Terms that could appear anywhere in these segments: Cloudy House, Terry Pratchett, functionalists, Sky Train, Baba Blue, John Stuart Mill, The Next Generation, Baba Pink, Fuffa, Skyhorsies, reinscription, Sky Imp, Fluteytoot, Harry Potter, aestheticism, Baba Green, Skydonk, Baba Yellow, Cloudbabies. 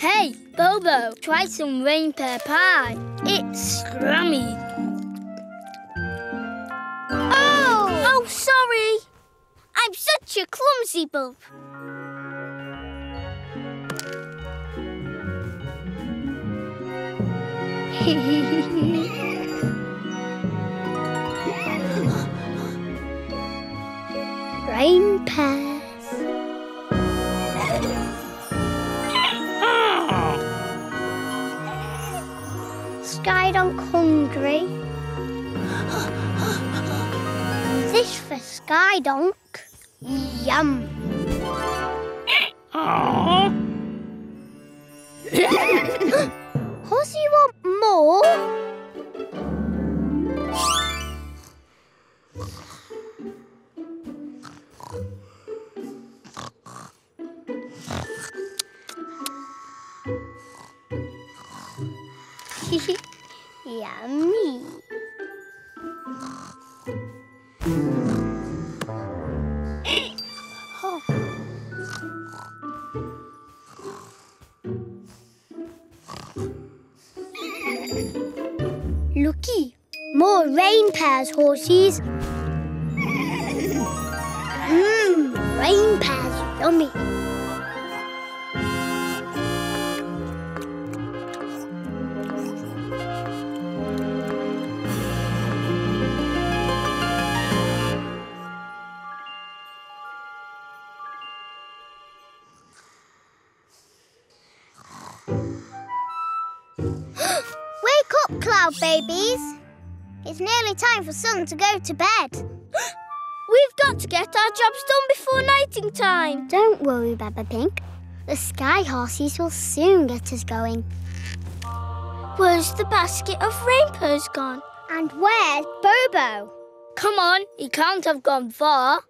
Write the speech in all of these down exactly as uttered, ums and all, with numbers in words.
Hey, Bobo, try some rain pear pie. It's scrummy. Oh! Oh, sorry. I'm such a clumsy bub. Rain pears. Skydonk hungry. This for Skydonk. Yum. Horse, you want more? Yummy. Looky, more rain pears, horsies. Mmm, rain pears, yummy. Cloudbabies, it's nearly time for Sun to go to bed. We've got to get our jobs done before nighting time. Don't worry, Baba Pink. The Skyhorsies will soon get us going. Where's the basket of rain pears gone? And where's Bobo? Come on, he can't have gone far.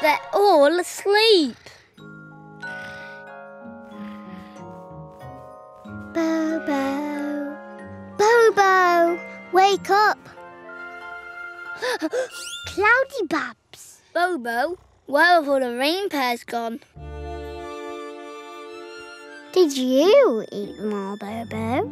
They're all asleep. Bobo, Bobo, wake up. Cloudy Babs. Bobo, where have all the rain pears gone? Did you eat more, Bobo?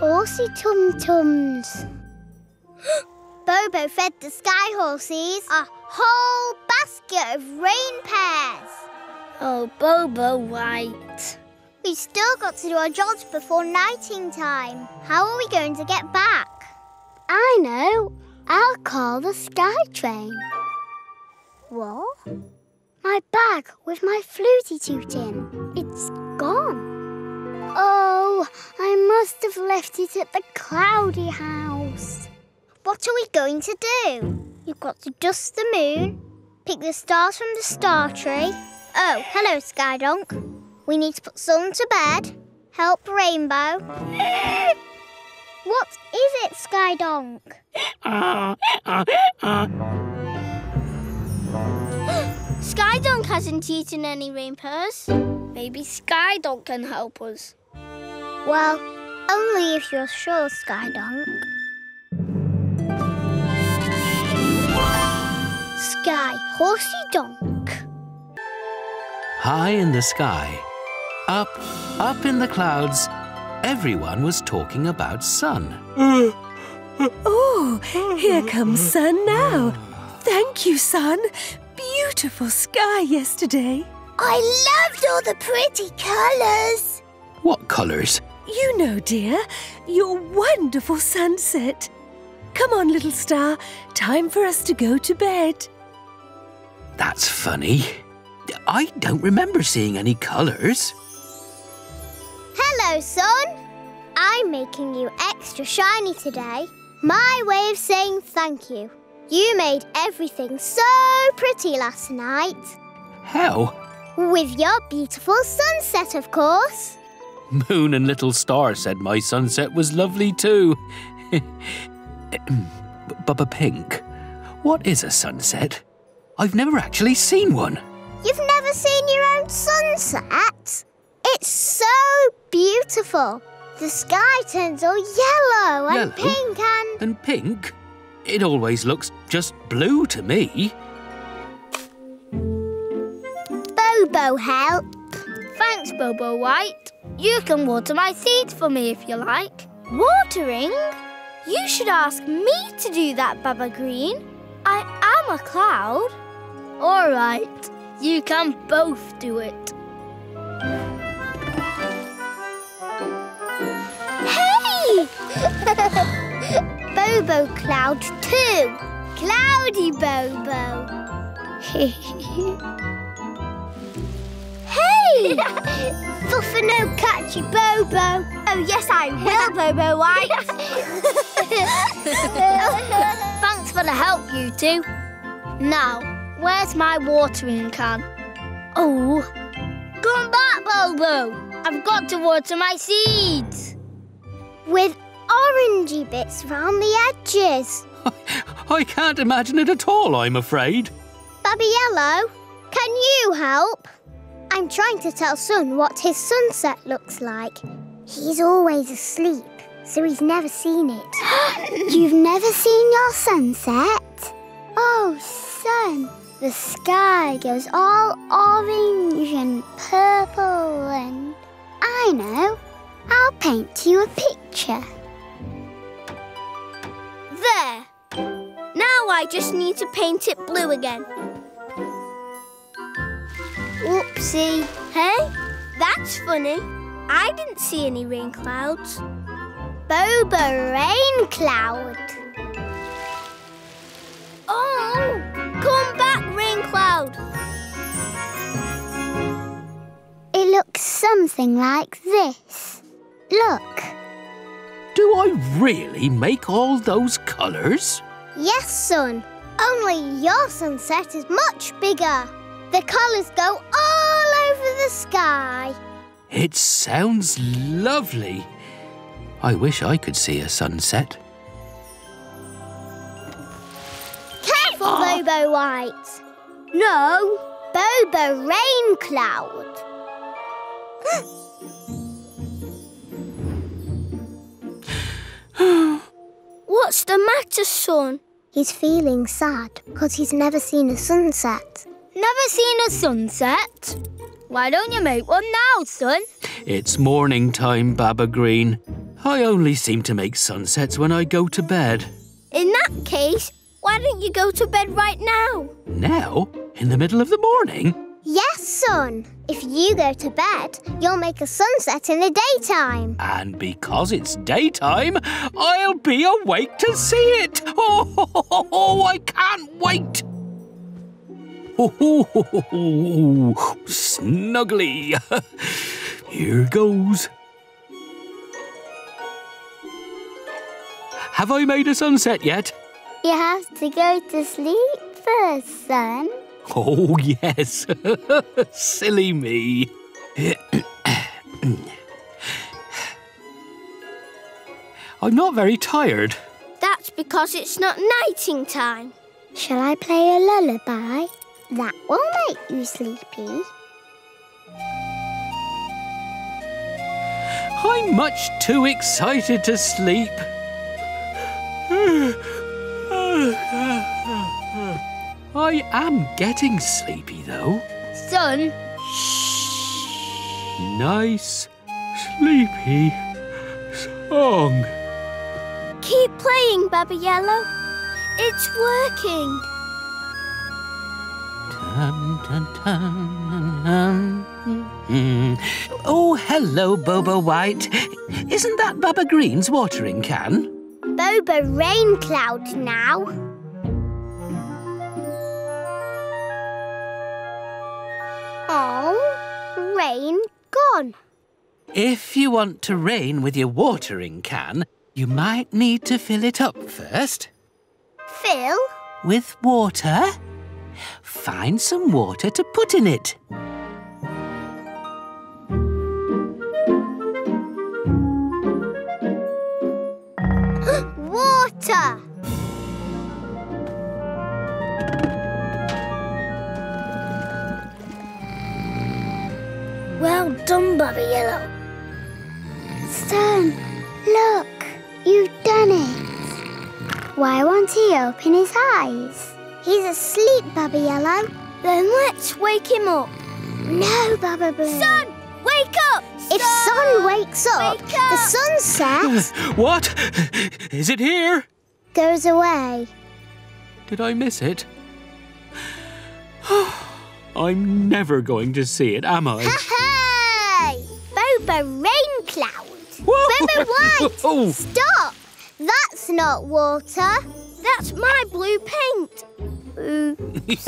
Horsey tum-tums. Bobo fed the Skyhorsies a whole basket of rain pears. Oh, Bobo, right. We've still got to do our jobs before nighting time. How are we going to get back? I know. I'll call the Sky Train. What? My bag with my Fluteytoot in. It's gone. Oh, I must have left it at the Cloudy House. What are we going to do? You've got to dust the moon, pick the stars from the star tree. Oh, hello, Skydonk. We need to put Sun to bed, help Rainbow. What is it, Skydonk? Skydonk hasn't eaten any rain pears. Maybe Skydonk can help us. Well, only if you're sure, Skydonk. Skyhorsidonk. High in the sky, up, up in the clouds, everyone was talking about Sun. Oh, here comes Sun now. Thank you, Sun. Beautiful sky yesterday. I loved all the pretty colours. What colours? You know, dear, your wonderful sunset. Come on, little star. Time for us to go to bed. That's funny. I don't remember seeing any colours. Hello, Sun. I'm making you extra shiny today. My way of saying thank you. You made everything so pretty last night. How? With your beautiful sunset, of course. Moon and little star said my sunset was lovely too. Baba Pink, what is a sunset? I've never actually seen one. You've never seen your own sunset? It's so beautiful. The sky turns all yellow and yellow pink and... and pink? It always looks just blue to me. Bobo, help. Thanks, Bobo White. You can water my seeds for me if you like. Watering? You should ask me to do that, Baba Green. I am a cloud. All right. You can both do it. Hey! Bobo Cloud too. Cloudy Bobo. Hey! Fuffa no catchy Bobo. Oh, yes, I will, Bobo White. Thanks for the help, you two. Now, where's my watering can? Oh. Come back, Bobo. I've got to water my seeds. With orangey bits round the edges. I can't imagine it at all, I'm afraid. Baba Yellow, can you help? I'm trying to tell Sun what his sunset looks like. He's always asleep, so he's never seen it. You've never seen your sunset? Oh, Sun, the sky goes all orange and purple and... I know. I'll paint you a picture. There. Now I just need to paint it blue again. Whoopsie. Hey, that's funny. I didn't see any rain clouds. Boba Rain Cloud. Oh, come back, Rain Cloud. It looks something like this. Look. Do I really make all those colours? Yes, Sun. Only your sunset is much bigger. The colours go all over the sky. It sounds lovely. I wish I could see a sunset. Careful, oh. Bobo White. No, Bobo Rain Cloud. What's the matter, Son? He's feeling sad because he's never seen a sunset. Never seen a sunset? Why don't you make one now, Son? It's morning time, Baba Green. I only seem to make sunsets when I go to bed. In that case, why don't you go to bed right now? Now? In the middle of the morning? Yes, Son. If you go to bed, you'll make a sunset in the daytime. And because it's daytime, I'll be awake to see it. Oh, ho, ho, ho, ho, I can't wait. Oh, snuggly. Here goes. Have I made a sunset yet? You have to go to sleep first, Son. Oh, yes. Silly me. I'm not very tired. That's because it's not nighting time. Shall I play a lullaby? That will make you sleepy. I'm much too excited to sleep. I am getting sleepy, though. Son, shh. Nice, sleepy song. Keep playing, Baba Yellow. It's working. Dun, dun, dun, dun, dun. Oh, hello, Bobo White. Isn't that Baba Green's watering can? Bobo Rain Cloud now. Oh, rain gone. If you want to rain with your watering can, you might need to fill it up first. Fill? With water. Find some water to put in it. Water! Well done, Baba Yellow. Son, look, you've done it. Why won't he open his eyes? He's asleep, Baba Yellow. Then let's wake him up. No, Baba Blue. Sun, wake up! Sun, if Sun wakes up, wake up. The sun sets. What? Is it here? Goes away. Did I miss it? I'm never going to see it, am I? Hey! Boba Rain Cloud! Boba White! Oh. Stop! That's not water. That's my blue paint. Oops.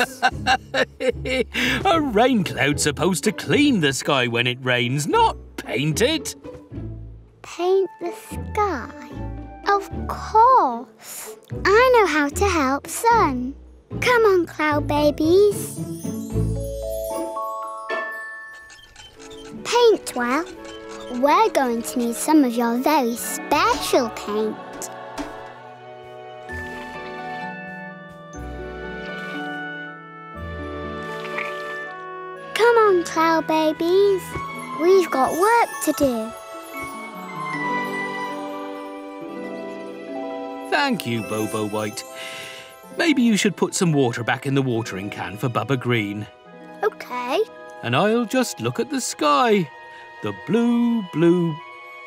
A rain cloud's supposed to clean the sky when it rains, not paint it. Paint the sky? Of course. I know how to help Sun. Come on, Cloudbabies. Paint well. We're going to need some of your very special paint. Come on, Cloudbabies. We've got work to do. Thank you, Baba White. Maybe you should put some water back in the watering can for Baba Green. Okay. And I'll just look at the sky. The blue, blue,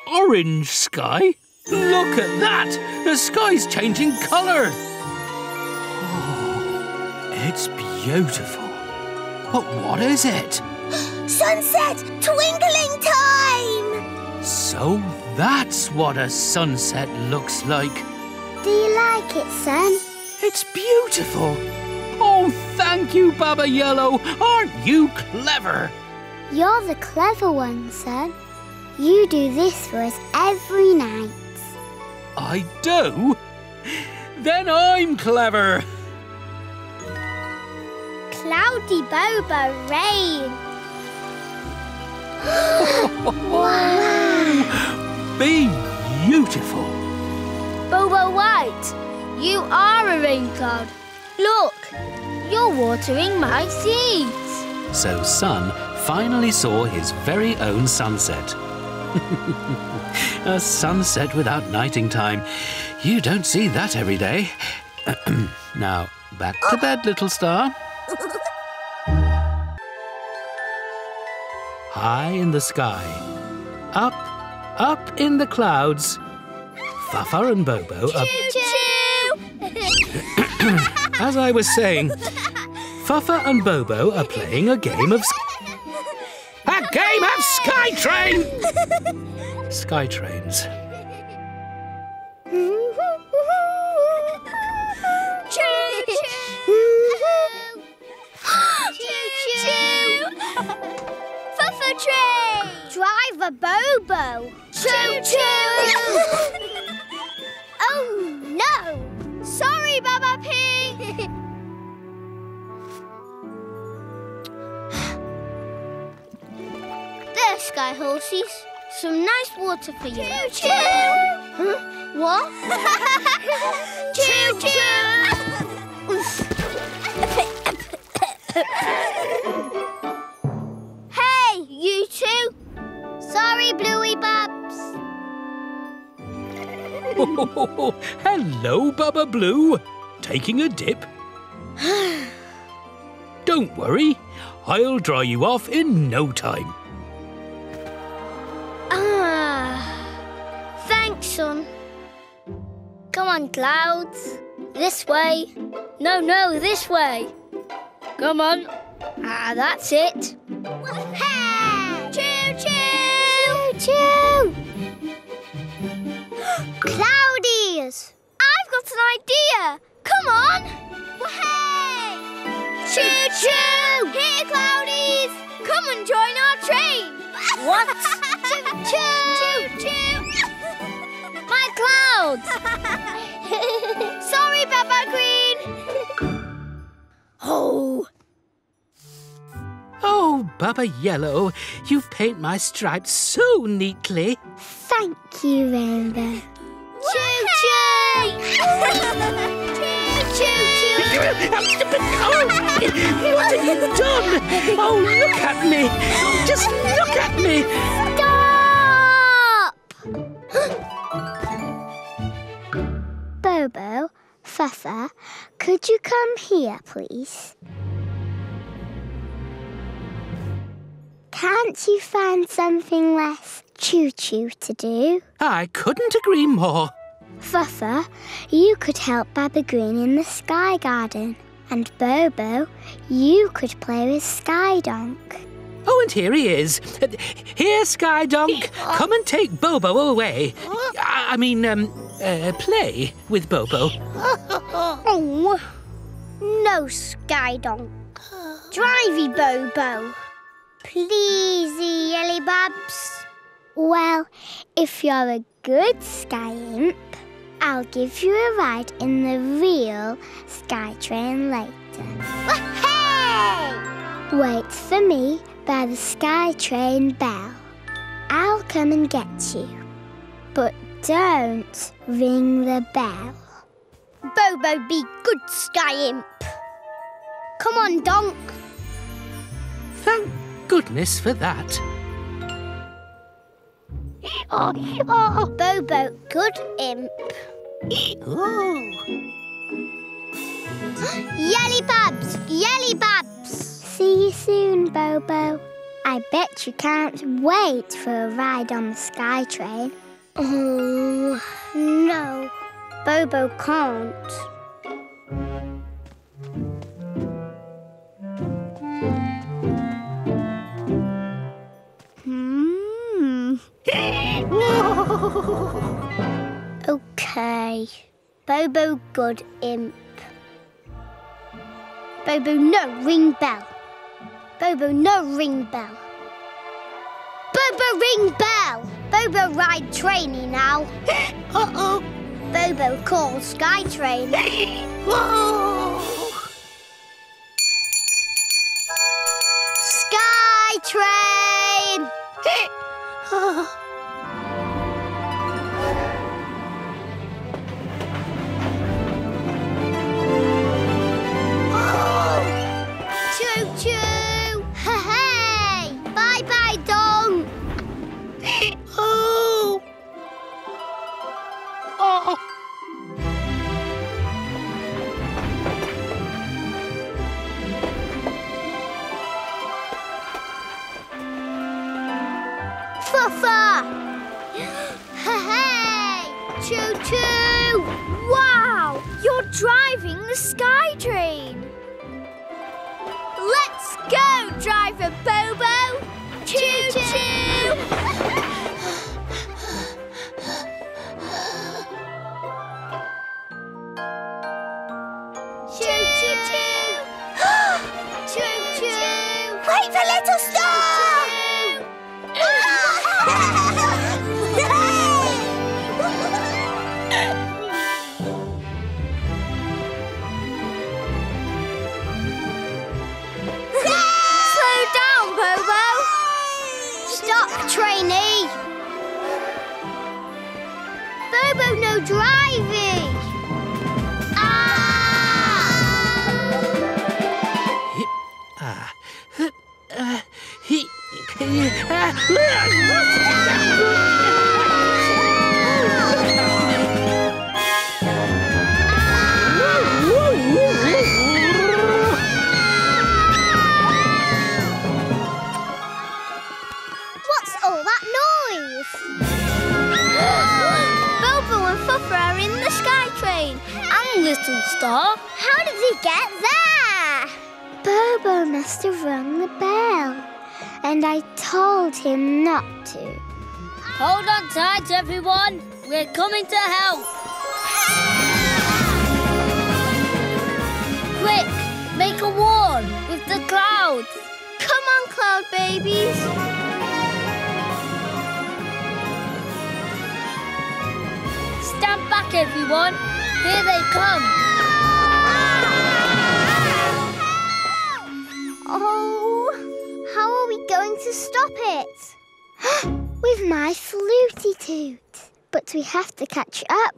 orange sky. Look at that! The sky's changing colour. Oh, it's beautiful. But what is it? Sunset! Twinkling time! So that's what a sunset looks like. Do you like it, Sun? It's beautiful. Oh, thank you, Baba Yellow. Aren't you clever? You're the clever one, Sun. You do this for us every night. I do? Then I'm clever. Cloudy Boba Rain. Wow! Beautiful. Boba White, you are a rain cloud. Look, you're watering my seeds. So Sun finally saw his very own sunset. A sunset without nighting time. You don't see that every day. Now, back to bed, little star. High in the sky, up, up in the clouds, Fuffa and Bobo are... Choo-choo! As I was saying, Fuffa and Bobo are playing a game of... A game of Sky Train! Sky Trains. Choo-choo! Choo-choo! Fuffa Train! Driver Bobo! Choo-choo! Oh, no! Sorry, Baba Pink! There, Skyhorsies. Some nice water for you. Choo-choo! Huh? What? Choo-choo! Hey, you two! Sorry, Bluey Bubs. Hello, Baba Blue. Taking a dip? Don't worry. I'll dry you off in no time. Sun. Come on, clouds. This way. No, no, this way. Come on. Ah, that's it. Hey! Choo-choo! Choo-choo! Cloudies! I've got an idea! Come on! Hey! Choo-choo! Here, Cloudies! Come and join our train! What? Choo-choo! Choo-choo! My clouds! Sorry, Baba Green! Oh! Oh, Baba Yellow, you've painted my stripes so neatly. Thank you, Rainbow. Choo-choo! Choo-choo! Oh, what have you done? Oh, look at me! Just look at me! Stop! Bobo, Fuffa, could you come here, please? Can't you find something less choo-choo to do? I couldn't agree more. Fuffa, you could help Baba Green in the Sky Garden. And Bobo, you could play with Skydonk. Oh, and here he is. Here, Skydonk, come and take Bobo away. I mean, um, uh, play with Bobo. Oh, no, Skydonk. Drivey, Bobo. Pleasey, Yelly Babs. Well, if you're a good Sky Imp, I'll give you a ride in the real Sky Train later. Wahey! Wait for me by the Sky Train bell. I'll come and get you. But don't ring the bell. Bobo, be good, Sky Imp. Come on, Donk. Thank goodness for that. Oh, oh. Bobo, good Imp. Yelly Babs! Yelly Babs! See you soon, Bobo. I bet you can't wait for a ride on the Sky Train. Oh, no. Bobo can't. Hmm. No! Okay. Bobo, good Imp. Bobo, no ring bell. Bobo, no ring bell. Bobo, ring bell. Bobo, ride trainy now. Uh-oh. Bobo, call Sky Train. Sky Train! Oh.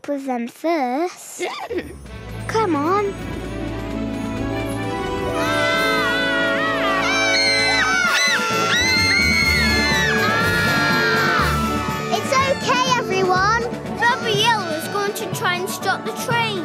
With them first. Come on. It's okay, everyone. Baba Yellow is going to try and stop the train.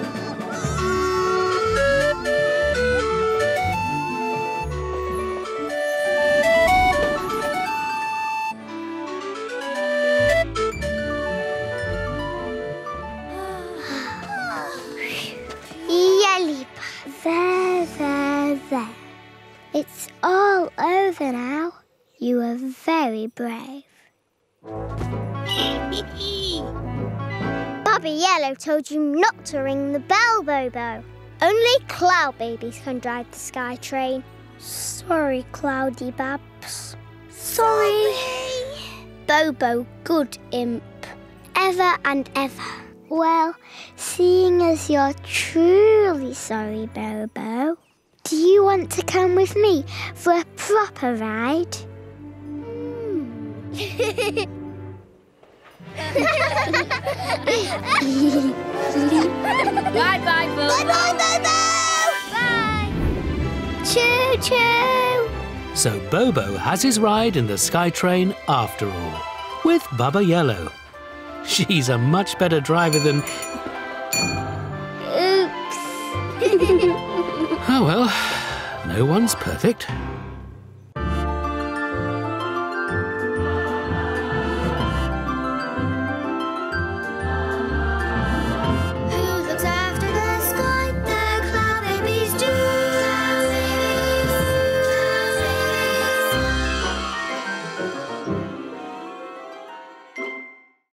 Yellow told you not to ring the bell, Bobo. Only Cloudbabies can drive the Sky Train. Sorry, Cloudy Babs. Sorry. Sorry. Bobo, good imp, ever and ever. Well, seeing as you're truly sorry, Bobo, do you want to come with me for a proper ride? Bye-bye, Bobo. Bye-bye, Bobo. Bye. Choo-choo. So Bobo has his ride in the Sky Train after all, with Baba Yellow. She's a much better driver than... Oops. Oh, well, no one's perfect.